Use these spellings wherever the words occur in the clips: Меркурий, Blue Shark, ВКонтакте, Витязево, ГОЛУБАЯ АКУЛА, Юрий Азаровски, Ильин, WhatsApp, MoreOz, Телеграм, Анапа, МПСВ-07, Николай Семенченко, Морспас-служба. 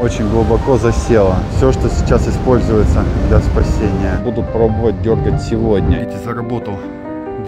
очень глубоко засело. Все, что сейчас используется для спасения. Буду пробовать дергать сегодня. Видите, заработал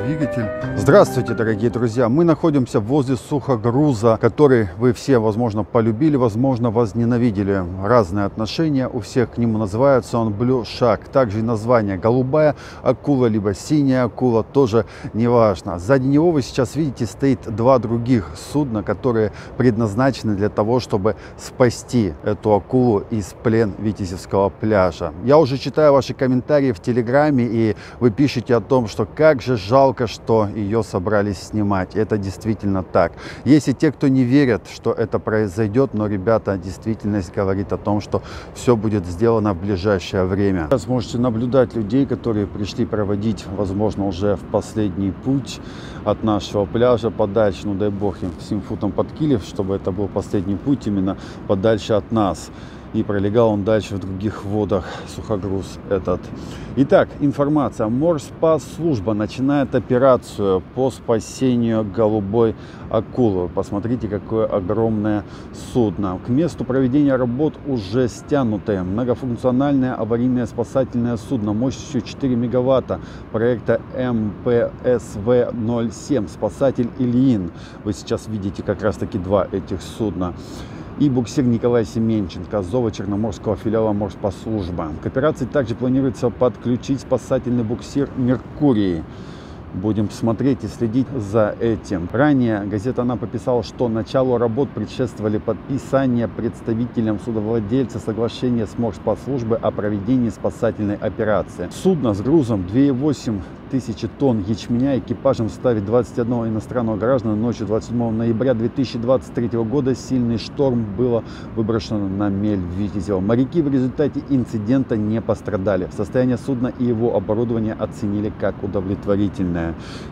двигатель. Здравствуйте, дорогие друзья! Мы находимся возле сухогруза, который вы все, возможно, полюбили, возможно, возненавидели. Разные отношения у всех к нему называются. Он Blue Shark. Также название голубая акула, либо синяя акула, тоже неважно. Сзади него вы сейчас видите стоит два других судна, которые предназначены для того, чтобы спасти эту акулу из плен Витязевского пляжа. Я уже читаю ваши комментарии в Телеграме, и вы пишете о том, что как же жалко, что ее собрались снимать. Это действительно так. Есть и те, кто не верят, что это произойдет, но, ребята, действительность говорит о том, что все будет сделано в ближайшее время. Сейчас можете наблюдать людей, которые пришли проводить, возможно, уже в последний путь от нашего пляжа подальше, ну дай бог им, 7 футом под килев, чтобы это был последний путь именно подальше от нас. И пролегал он дальше в других водах, сухогруз этот. Итак, информация. Морспас-служба начинает операцию по спасению голубой акулы. Посмотрите, какое огромное судно. К месту проведения работ уже стянутое многофункциональное аварийное спасательное судно мощностью 4 мегаватта проекта МПСВ-07 «Спасатель Ильин». Вы сейчас видите как раз-таки два этих судна. И буксир Николай Семенченко, зова черноморского филиала Морспас-служба. К операции также планируется подключить спасательный буксир «Меркурий». Будем смотреть и следить за этим. Ранее газета «Анапа» писала, что началу работ предшествовали подписание представителям судовладельца соглашения с Морспас-службы о проведении спасательной операции. Судно с грузом 2,8 тысячи тонн ячменя экипажем в составе 21 иностранного гражданина ночью 27 ноября 2023 года сильный шторм было выброшено на мель Витязева. Моряки в результате инцидента не пострадали. Состояние судна и его оборудование оценили как удовлетворительное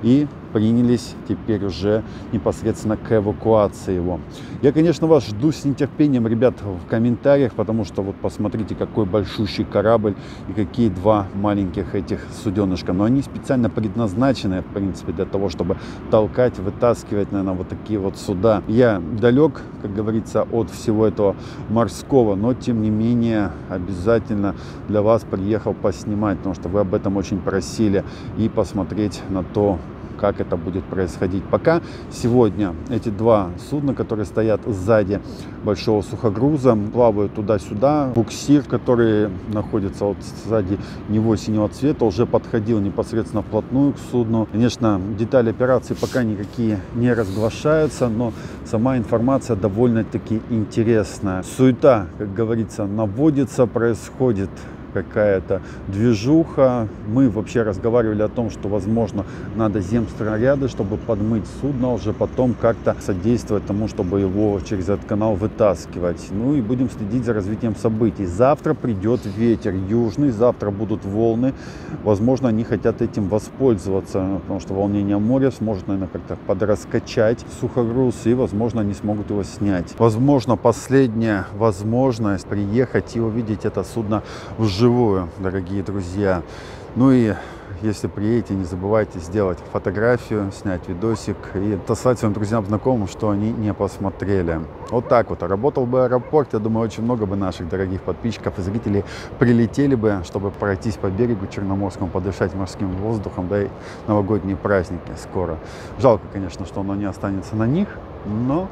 и принялись теперь уже непосредственно к эвакуации его. Я, конечно, вас жду с нетерпением, ребят, в комментариях, потому что вот посмотрите, какой большущий корабль и какие два маленьких этих суденышка. Но они специально предназначенная, в принципе, для того, чтобы толкать, вытаскивать, наверное, вот такие вот суда. Я далек, как говорится, от всего этого морского, но, тем не менее, обязательно для вас приехал поснимать, потому что вы об этом очень просили, и посмотреть на то, как это будет происходить. Пока сегодня эти два судна, которые стоят сзади большого сухогруза, плавают туда-сюда. Буксир, который находится вот сзади него синего цвета, уже подходил непосредственно вплотную к судну. Конечно, детали операции пока никакие не разглашаются, но сама информация довольно-таки интересная. Суета, как говорится, наводится, происходит какая-то движуха. Мы вообще разговаривали о том, что, возможно, надо земснаряды, чтобы подмыть судно, уже потом как-то содействовать тому, чтобы его через этот канал вытаскивать. Ну и будем следить за развитием событий. Завтра придет ветер южный, завтра будут волны. Возможно, они хотят этим воспользоваться, потому что волнение моря сможет, наверное, как-то подраскачать сухогруз, и, возможно, они смогут его снять. Возможно, последняя возможность приехать и увидеть это судно вживую. Дорогие друзья, ну и если приедете, не забывайте сделать фотографию, снять видосик и отослать своим друзьям, знакомым, что они не посмотрели. Вот так вот. Работал бы аэропорт, я думаю, очень много бы наших дорогих подписчиков и зрителей прилетели бы, чтобы пройтись по берегу черноморскому, подышать морским воздухом, да и новогодние праздники скоро. Жалко, конечно, что оно не останется на них, но...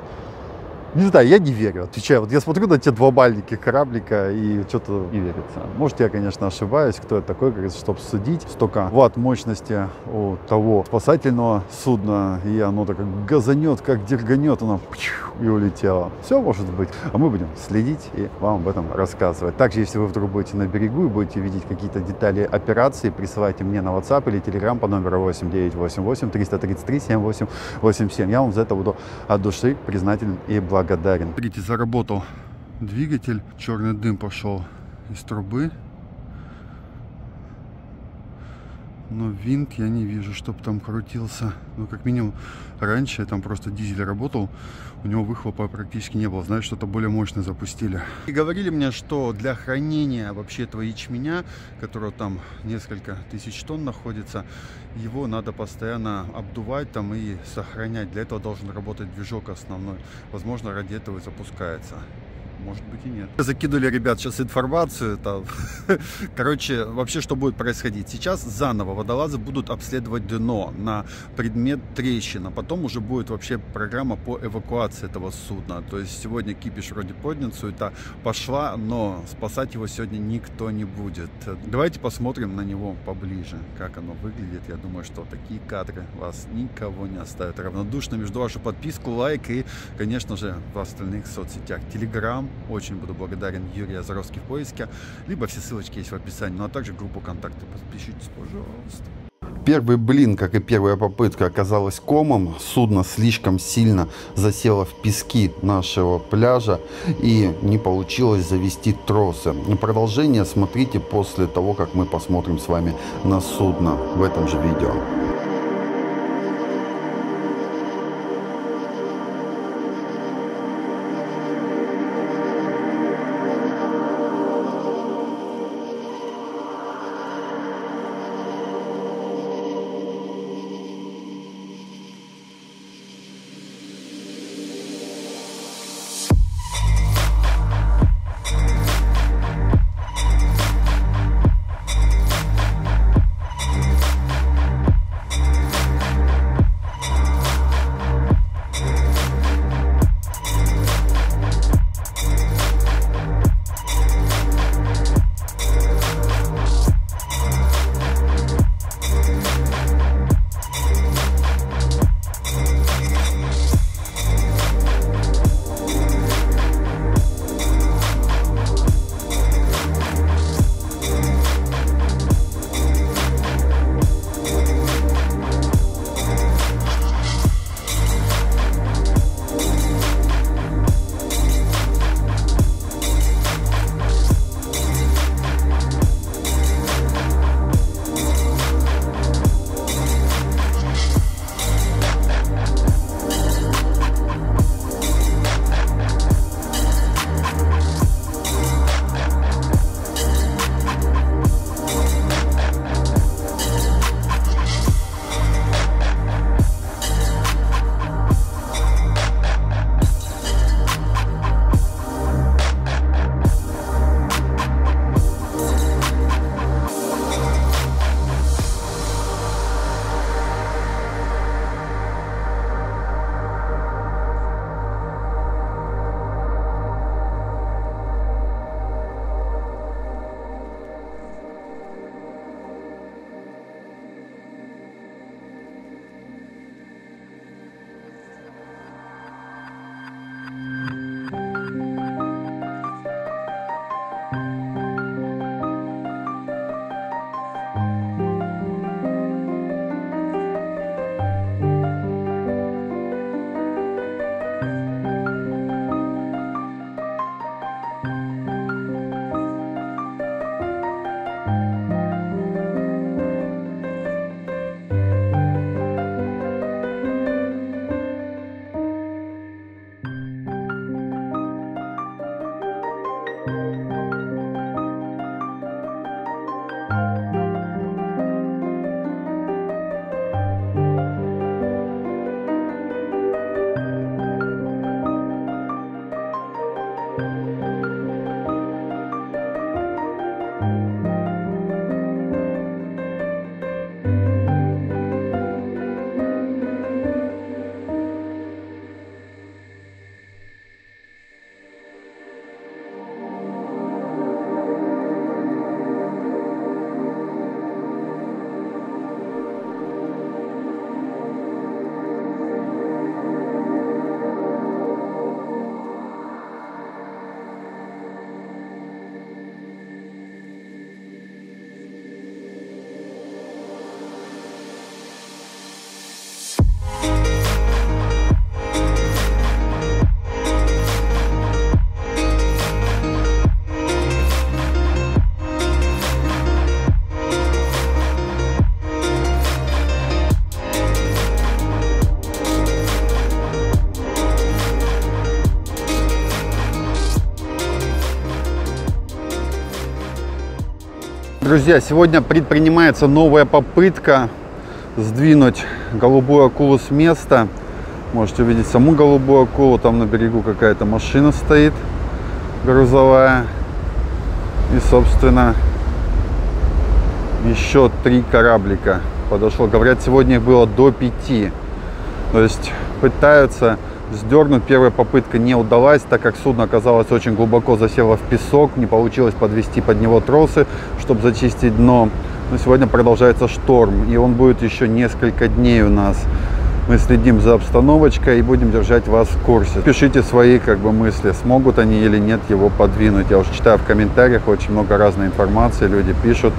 Не знаю, я не верю, отвечаю. Вот я смотрю на те два маленьких кораблика и что-то не верится. Может, я, конечно, ошибаюсь, кто я такой, как говорится, чтобы судить. Столько ватт мощности у того спасательного судна, и оно так как газанет, как дерганет, оно и улетело. Все может быть. А мы будем следить и вам об этом рассказывать. Также, если вы вдруг будете на берегу и будете видеть какие-то детали операции, присылайте мне на WhatsApp или Telegram по номеру 8988 333 7887. Я вам за это буду от души признателен и благодарен. Смотрите, заработал двигатель, черный дым пошел из трубы, но винт я не вижу, чтобы там крутился. Ну, как минимум, раньше там просто дизель работал, у него выхлопа практически не было. Значит, что-то более мощное запустили. И говорили мне, что для хранения вообще этого ячменя, которого там несколько тысяч тонн находится, его надо постоянно обдувать там и сохранять. Для этого должен работать движок основной. Возможно, ради этого и запускается. Может быть. пути нет. Закинули, ребят, сейчас информацию. Там. Короче, вообще, что будет происходить? Сейчас заново водолазы будут обследовать дно на предмет трещин, а потом уже будет вообще программа по эвакуации этого судна. То есть сегодня кипиш вроде поднят, суета пошла, но спасать его сегодня никто не будет. Давайте посмотрим на него поближе, как оно выглядит. Я думаю, что такие кадры вас никого не оставят равнодушно. Между вашу подписку, лайк и, конечно же, в остальных соцсетях. Телеграм. Очень буду благодарен Юрию Азаровски в поиске. Либо все ссылочки есть в описании. Ну а также группу ВКонтакте. Подпишитесь, пожалуйста. Первый блин, как и первая попытка, оказалась комом. Судно слишком сильно засело в пески нашего пляжа и не получилось завести тросы. Продолжение смотрите после того, как мы посмотрим с вами на судно в этом же видео. Друзья, сегодня предпринимается новая попытка сдвинуть голубую акулу с места. Можете увидеть саму голубую акулу, там на берегу какая-то машина стоит. грузовая и, собственно, еще 3 кораблика подошло. Говорят, сегодня их было до 5. То есть пытаются сдернуть. Первая попытка не удалась, так как судно оказалось очень глубоко, засело в песок. Не получилось подвести под него тросы, чтобы зачистить дно. Но сегодня продолжается шторм, и он будет еще несколько дней у нас. Мы следим за обстановочкой и будем держать вас в курсе. Пишите свои мысли, смогут они или нет его подвинуть. Я уже читаю в комментариях, очень много разной информации, люди пишут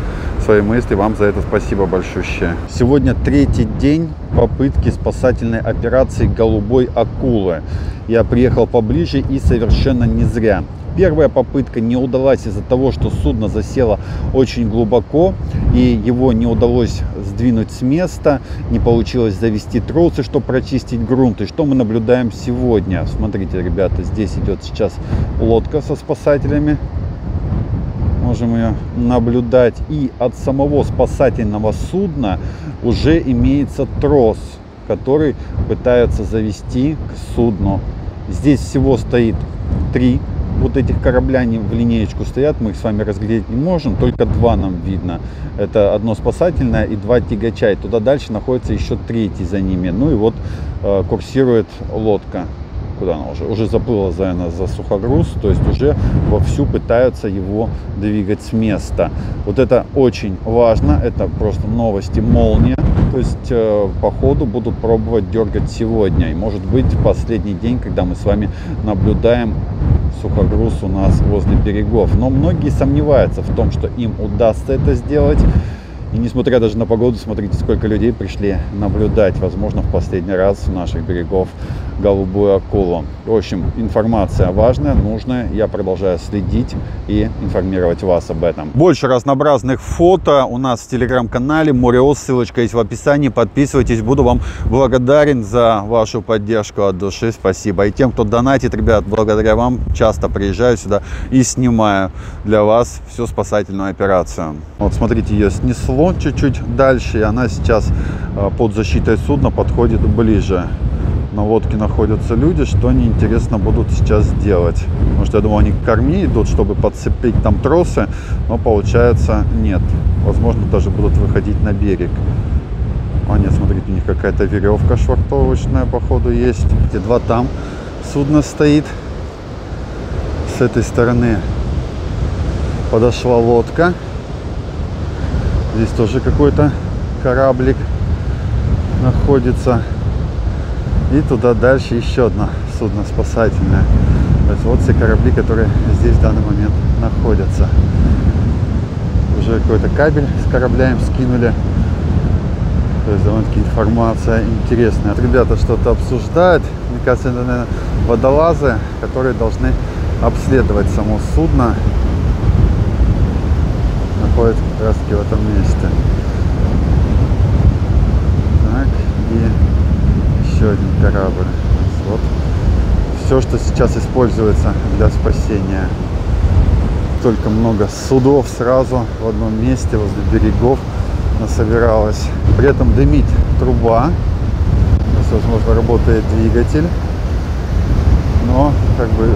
свои мысли. Вам за это спасибо большущее. Сегодня 3-й день попытки спасательной операции голубой акулы. Я приехал поближе и совершенно не зря. Первая попытка не удалась из-за того, что судно засело очень глубоко, и его не удалось сдвинуть с места, не получилось завести тросы, чтобы прочистить грунт. И что мы наблюдаем сегодня? Смотрите, ребята, здесь идет сейчас лодка со спасателями. Можем ее наблюдать. И от самого спасательного судна уже имеется трос, который пытаются завести к судну. Здесь всего стоит 3. Вот этих корабля они в линеечку стоят, мы их с вами разглядеть не можем, только 2 нам видно. Это одно спасательное и 2 тягача, и туда дальше находится еще 3-й за ними. Ну и вот курсирует лодка. Куда она уже? Уже заплыла за сухогруз, то есть уже вовсю пытаются его двигать с места. Вот это очень важно, это просто новости, молния. То есть по ходу будут пробовать дергать сегодня. И может быть последний день, когда мы с вами наблюдаем сухогруз у нас возле берегов. Но многие сомневаются в том, что им удастся это сделать. И несмотря даже на погоду, смотрите, сколько людей пришли наблюдать, возможно, в последний раз у наших берегов голубую акулу. В общем, информация важная, нужная. Я продолжаю следить и информировать вас об этом. Больше разнообразных фото у нас в телеграм-канале MoreOz. Ссылочка есть в описании. Подписывайтесь. Буду вам благодарен за вашу поддержку от души. Спасибо. И тем, кто донатит, ребят, благодаря вам часто приезжаю сюда и снимаю для вас всю спасательную операцию. Вот, смотрите, ее снесло чуть-чуть дальше, и она сейчас под защитой судна подходит ближе. На лодке находятся люди, что они, интересно, будут сейчас делать. Потому что я думал, они к корме идут, чтобы подцепить там тросы, но получается нет. Возможно, даже будут выходить на берег. А нет, смотрите, у них какая-то веревка швартовочная, походу, есть. Эти 2 там судно стоит. С этой стороны подошла лодка. Здесь тоже какой-то кораблик находится. И туда дальше еще одно судно спасательное. То есть вот все корабли, которые здесь в данный момент находятся. Уже какой-то кабель с корабля им скинули. То есть довольно-таки информация интересная. Ребята что-то обсуждают. Мне кажется, это, наверное, водолазы, которые должны обследовать само судно. Как раз таки в этом месте. Так, и еще один корабль. Вот все, что сейчас используется для спасения. Только много судов сразу в одном месте возле берегов насобиралось. При этом дымит труба. Возможно, работает двигатель. Но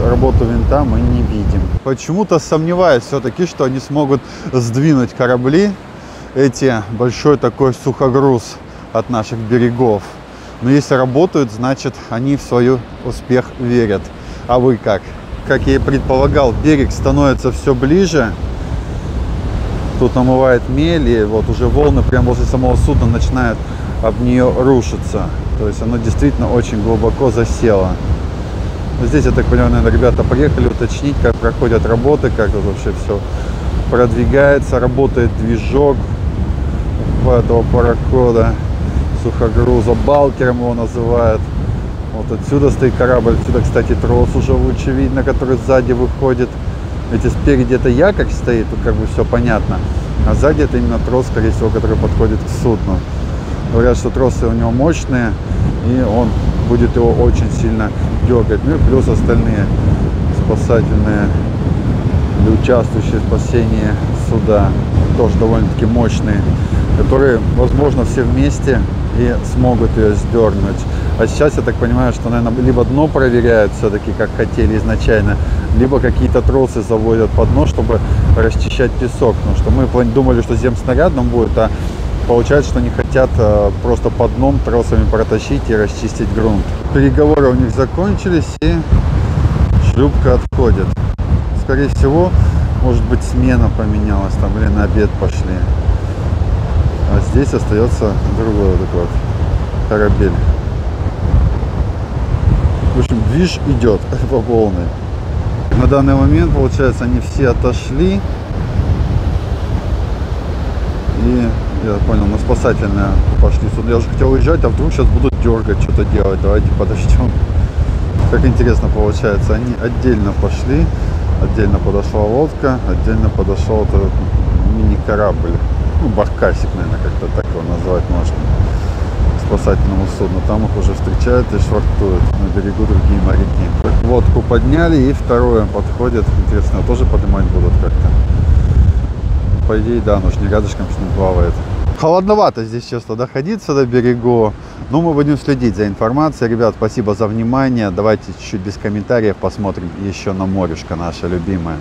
работу винта мы не видим. Почему-то сомневаюсь все-таки, что они смогут сдвинуть корабли, эти большой такой сухогруз от наших берегов. Но если работают, значит, они в свой успех верят. А вы как? Как я и предполагал, берег становится все ближе. Тут намывает мель, и вот уже волны прямо возле самого судна начинают об нее рушиться. То есть оно действительно очень глубоко засело. Здесь, я так понимаю, наверное, ребята приехали уточнить, как проходят работы, как тут вообще все продвигается, работает движок этого парохода, сухогруза, балкером его называют. Вот отсюда стоит корабль, отсюда, кстати, трос уже лучше видно, который сзади выходит. Ведь спереди это якорь стоит, тут все понятно, а сзади это именно трос, скорее всего, который подходит к судну. Говорят, что тросы у него мощные, и он будет его очень сильно дергать. Ну и плюс остальные спасательные или участвующие в спасении суда тоже довольно-таки мощные, которые, возможно, все вместе и смогут ее сдернуть. А сейчас, я так понимаю, что, наверное, либо дно проверяют все-таки, как хотели изначально, либо какие-то тросы заводят под дно, чтобы расчищать песок. Потому что мы думали, что земснарядом будет, а получается, что не хотят просто под дном тросами протащить и расчистить грунт. Переговоры у них закончились, и шлюпка отходит. Скорее всего, может быть, смена поменялась, там, или на обед пошли. А здесь остается другой вот такой вот корабель. В общем, движ идет по полной. На данный момент, получается, они все отошли. И, я понял, на спасательное пошли сюда. Я уже хотел уезжать, а вдруг сейчас будут дергать, что-то делать. Давайте подождем. Как интересно получается, они отдельно пошли. Отдельно подошла лодка, отдельно подошел вот этот мини-корабль. Ну, баркасик, наверное, как-то так его назвать можно. Спасательному судну. Там их уже встречают и швартуют. На берегу другие моряки. Лодку подняли, и второе подходит. Интересно, тоже поднимать будут как-то. По идее, да, но уж не рядышком с ним плавает. Холодновато здесь, честно, доходиться до берегу. Но мы будем следить за информацией. Ребят, спасибо за внимание. Давайте чуть-чуть без комментариев посмотрим еще на морюшко наше любимое.